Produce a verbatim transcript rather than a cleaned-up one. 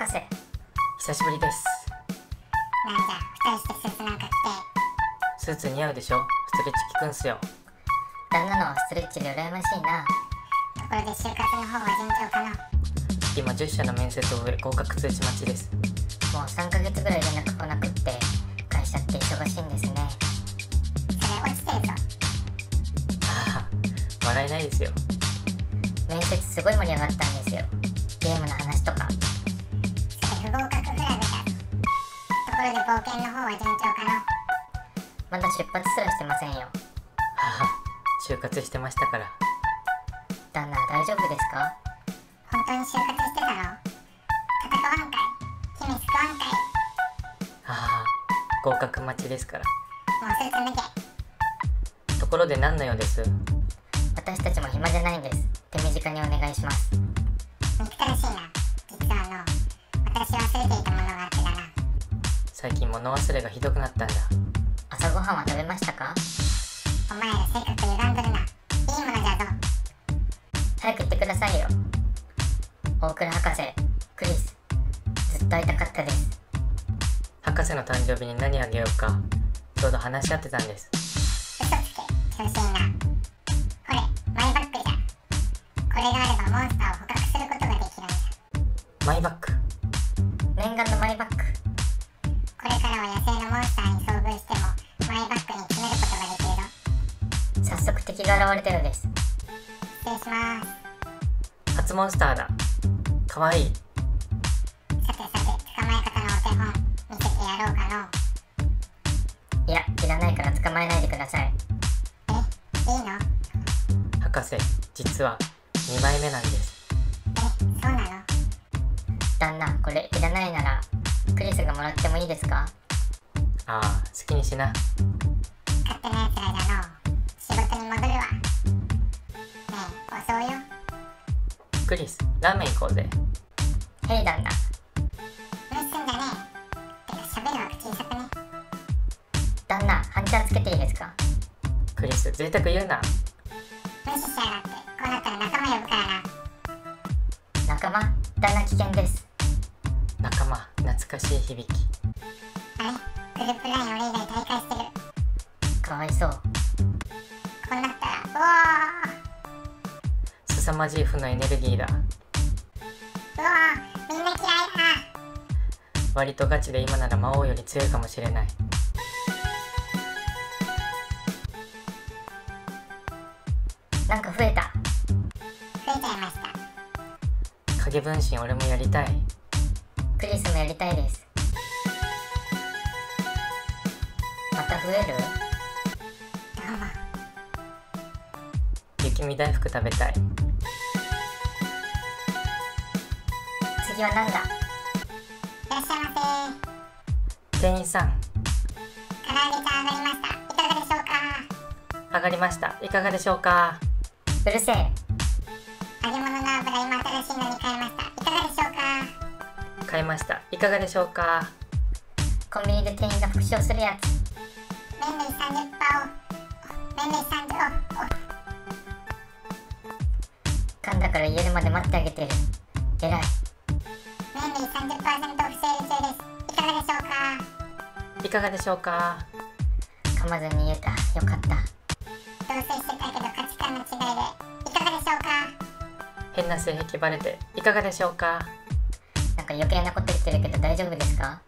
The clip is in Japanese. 博士、久しぶりです。なんだ、ふたりしてスーツなんか着て。スーツ似合うでしょ、ストレッチ効くんすよ。旦那のストレッチで羨ましいな。ところで就活の方は順調かな。今じゅっ社の面接を終え合格通知待ちです。もうさんかげつぐらい連絡来なくって、会社って忙しいんですね。それ落ちてるぞ。はぁ、笑えないですよ。面接すごい盛り上がったんですよ。ゲームの話とか。それ不合格ぐらいだ。ところで冒険の方は順調かな。まだ出発すらしてませんよ。はは、就活してましたから。旦那大丈夫ですか。本当に就活してたの。戦わんかい、姫救わんかい。はは、合格待ちですから。もうスーツ脱げ。ところで何の用です。私たちも暇じゃないんです。手短にお願いします。憎たらしいな。実はあの、私忘れていたものがあってだな。最近物忘れがひどくなったんだ。朝ごはんは食べましたか。お前ら性格歪んどるな。いいものじゃぞ。早く言ってくださいよ。大倉博士、クリス、ずっと会いたかったです。博士の誕生日に何あげようかちょうど話し合ってたんです。嘘つけ、調子いいな。これがあればモンスターを捕獲することができるんだ。マイバッグ、念願のマイバッグ。これからは野生のモンスターに遭遇してもマイバッグに詰めることができるぞ。早速敵が現れたようです。失礼します。初モンスターだ。かわいい。さてさて、捕まえ方のお手本見せてやろうかの。いや、いらないから捕まえないでください。え、いいの。博士、実はにまいめなんです。え、そうなの。旦那、これいらないならクリスがもらってもいいですか。ああ、好きにしな。勝手なやつらだの。仕事に戻るわ。ねえ、遅うよ。クリス、ラーメン行こうぜ。へい、旦那。無視すんじゃねえ。てか、喋るわ口小さくね。旦那、ハンチャーつけていいですか。クリス、贅沢言うな。無視しやがって。こうなったら仲間呼ぶからな。仲間、旦那危険です。仲間、懐かしい響き。あれ、グループライン俺以外退会してる。かわいそう。こうなったら、うおー、すさまじい負のエネルギーだ。うおー、みんな嫌いだ。割とガチで今なら魔王より強いかもしれない。なんか増えた。増えちゃいました。影分身俺もやりたい。クリスもやりたいです。また増える。どうも。雪見大福食べたい。次はなんだ。いらっしゃいませ。店員さん、唐揚げが上がりました。いかがでしょうか。上がりました。いかがでしょうか。うるせえ。揚げ物の油、今新しいのに買いました。いかがでしょうか。買いました。いかがでしょうか。コンビニで店員が復唱するやつ。麺類 さんじゅっパーセント オフ。麺類 さんじゅっパーセント オフ。噛んだから言えるまで待ってあげてる。えらい。麺類 さんじゅっパーセント オフセール中です。いかがでしょうか。いかがでしょうか。噛まずに言えた。よかった。同棲してたけど価値観の違いでいかがでしょうか。変な性癖バレていかがでしょうか。なんか余計なこと言ってるけど大丈夫ですか。